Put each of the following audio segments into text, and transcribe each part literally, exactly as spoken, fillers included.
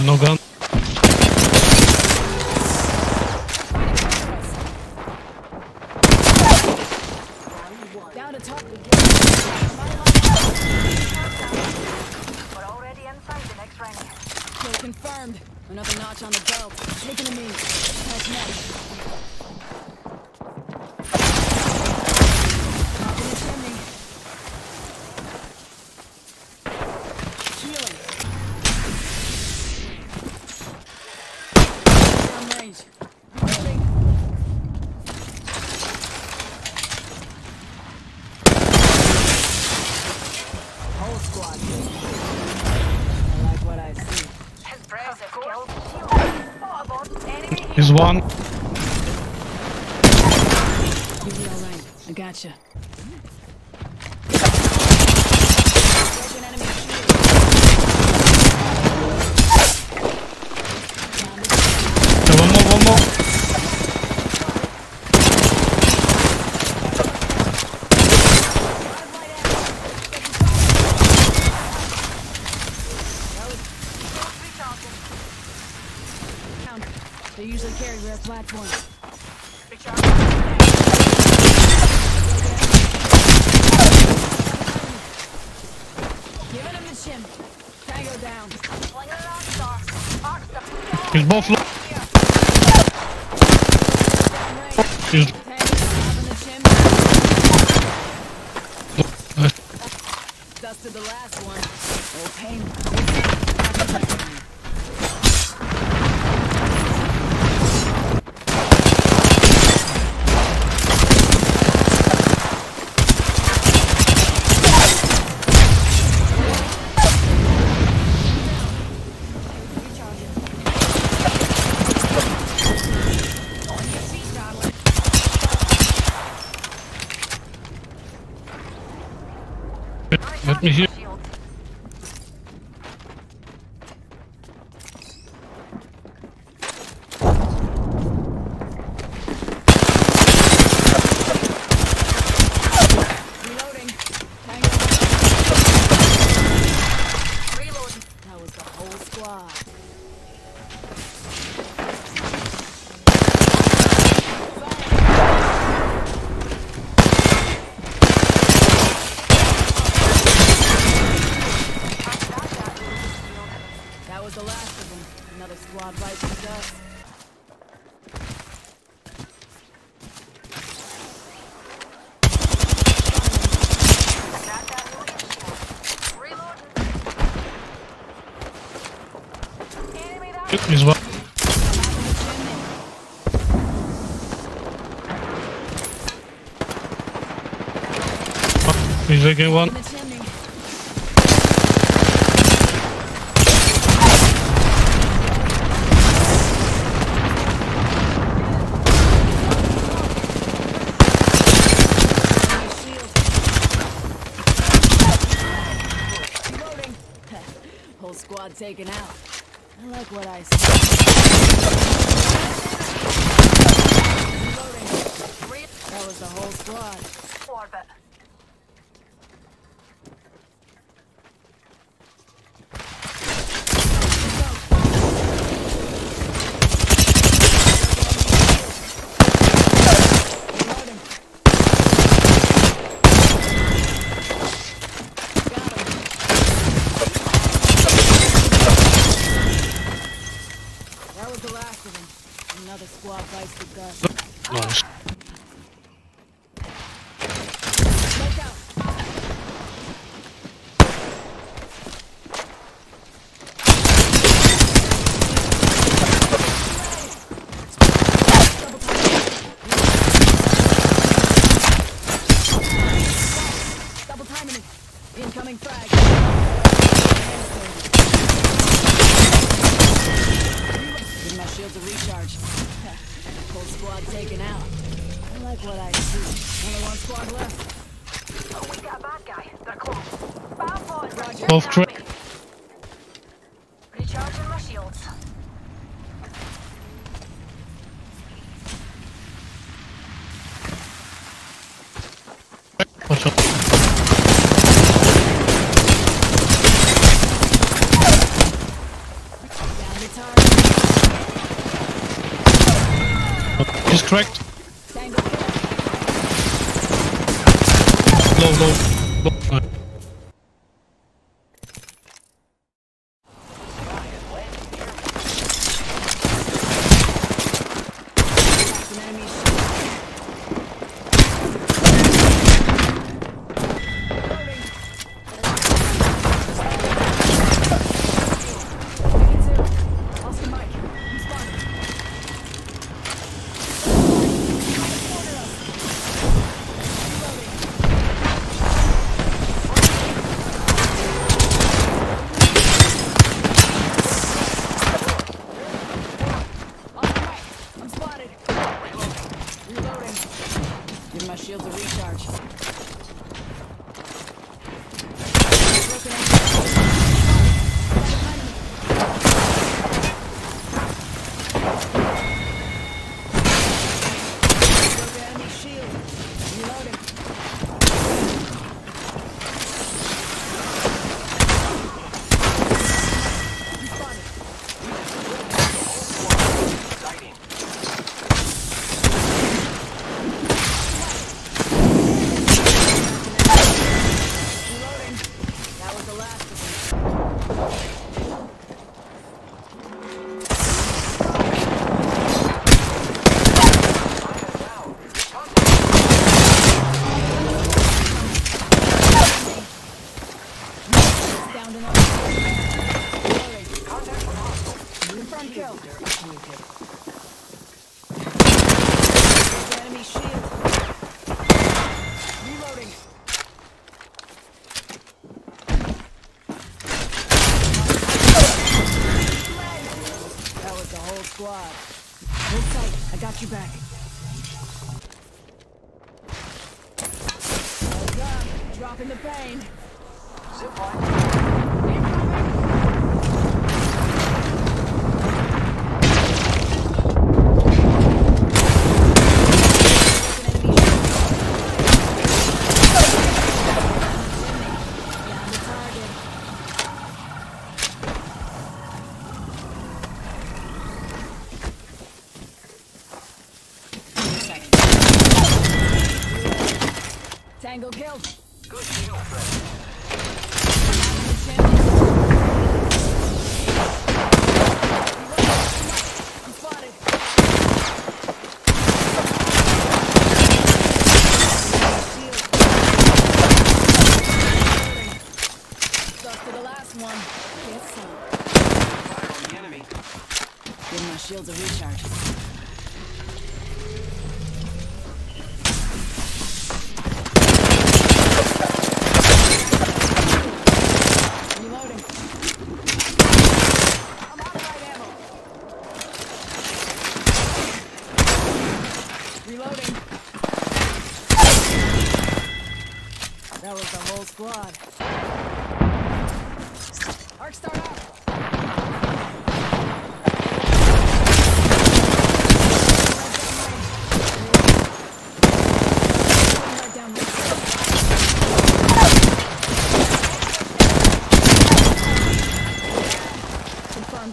gun, no gun. Down to top. We're already inside the next round. Kill confirmed. Another notch on the belt. Taking a knee. That's next. He's one. You'll be alright. I gotcha. So one more, one more. They usually carry rare platforms. Giving him the shim. Tango down. He's both low. He's dusted the last one. Okay. Let me hear. Reloading. Hang on. Reloading. That was the whole squad. The last of them. Another squad right to the dust. Enemy down. He's taking one. Squad taken out. I like what I see. That was the whole squad. Orbit. Another squad bites the dust. Nice. Look out. Double timing it. Incoming frag. Give my shield to recharge. Whole squad taken out. I like what I see. Only one squad left. Oh, we got a bad guy. They're close. Bound boys, Roger. Both trick. Recharging my shields. Watch out. Down Cracked. Low, low, low. Tango killed. Good deal, friend. I'm spotted. Stuck to the last one. Can't see. Fire on the enemy. Give my shields a recharge.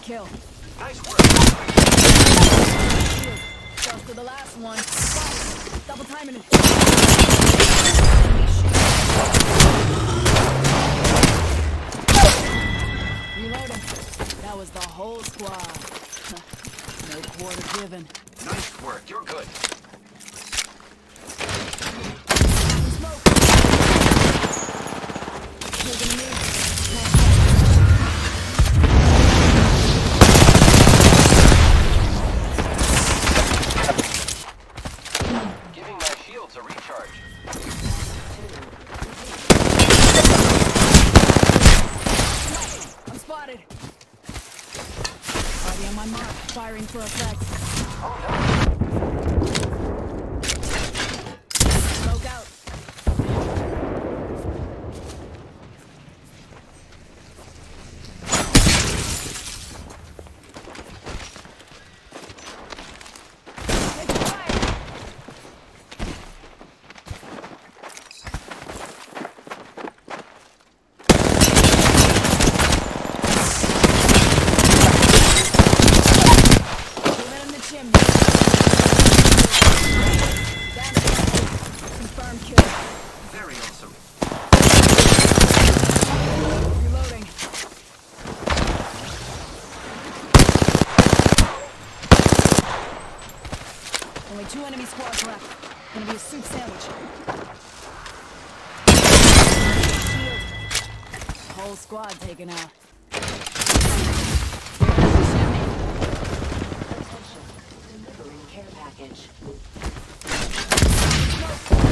Kill. Nice work. Just to the last one. Fire. Double timing it. Reloading. That was the whole squad. No quarter given. Nice work. You're good. For effect. Oh, no. Smoke out. Take fire. Give him the chimney. two enemy squads left. Gonna be a soup sandwich. Whole squad taken out. Attention, delivering care package.